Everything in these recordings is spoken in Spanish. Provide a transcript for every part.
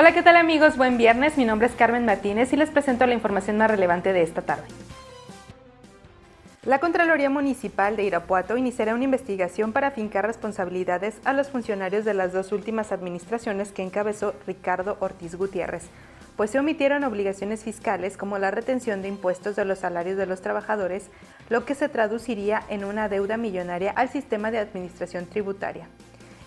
Hola, ¿qué tal amigos? Buen viernes, mi nombre es Carmen Martínez y les presento la información más relevante de esta tarde. La Contraloría Municipal de Irapuato iniciará una investigación para afincar responsabilidades a los funcionarios de las dos últimas administraciones que encabezó Ricardo Ortiz Gutiérrez, pues se omitieron obligaciones fiscales como la retención de impuestos de los salarios de los trabajadores, lo que se traduciría en una deuda millonaria al sistema de administración tributaria.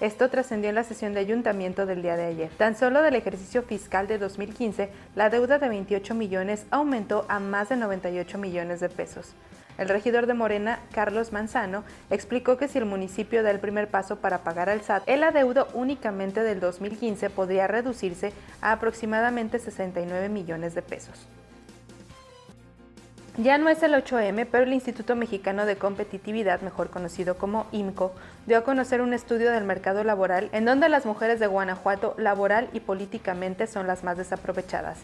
Esto trascendió en la sesión de ayuntamiento del día de ayer. Tan solo del ejercicio fiscal de 2015, la deuda de 28 millones aumentó a más de 98 millones de pesos. El regidor de Morena, Carlos Manzano, explicó que si el municipio da el primer paso para pagar al SAT, el adeudo únicamente del 2015 podría reducirse a aproximadamente 69 millones de pesos. Ya no es el 8M, pero el Instituto Mexicano de Competitividad, mejor conocido como IMCO, dio a conocer un estudio del mercado laboral en donde las mujeres de Guanajuato laboral y políticamente son las más desaprovechadas.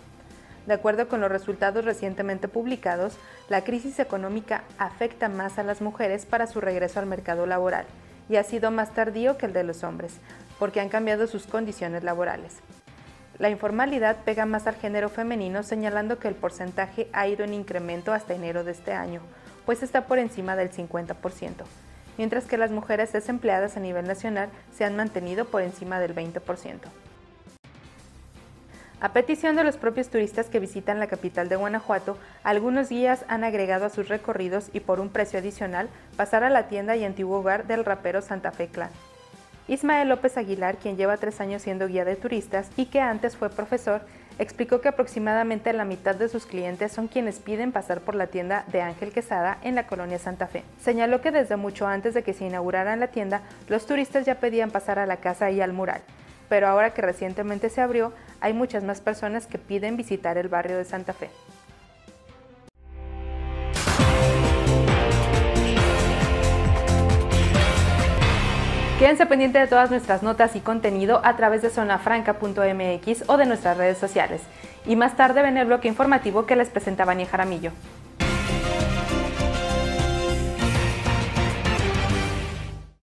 De acuerdo con los resultados recientemente publicados, la crisis económica afecta más a las mujeres para su regreso al mercado laboral y ha sido más tardío que el de los hombres, porque han cambiado sus condiciones laborales. La informalidad pega más al género femenino, señalando que el porcentaje ha ido en incremento hasta enero de este año, pues está por encima del 50%, mientras que las mujeres desempleadas a nivel nacional se han mantenido por encima del 20%. A petición de los propios turistas que visitan la capital de Guanajuato, algunos guías han agregado a sus recorridos y por un precio adicional pasar a la tienda y antiguo hogar del rapero Santa Fe Klan. Ismael López Aguilar, quien lleva 3 años siendo guía de turistas y que antes fue profesor, explicó que aproximadamente la mitad de sus clientes son quienes piden pasar por la tienda de Ángel Quesada en la colonia Santa Fe. Señaló que desde mucho antes de que se inaugurara la tienda, los turistas ya pedían pasar a la casa y al mural, pero ahora que recientemente se abrió, hay muchas más personas que piden visitar el barrio de Santa Fe. Quédense pendiente de todas nuestras notas y contenido a través de zonafranca.mx o de nuestras redes sociales. Y más tarde ven el bloque informativo que les presenta Baní Jaramillo.